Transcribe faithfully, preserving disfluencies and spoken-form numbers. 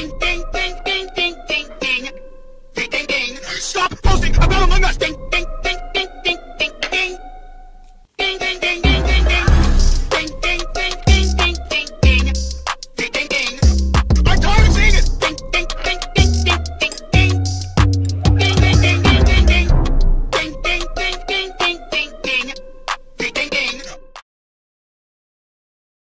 ding, ding, ding.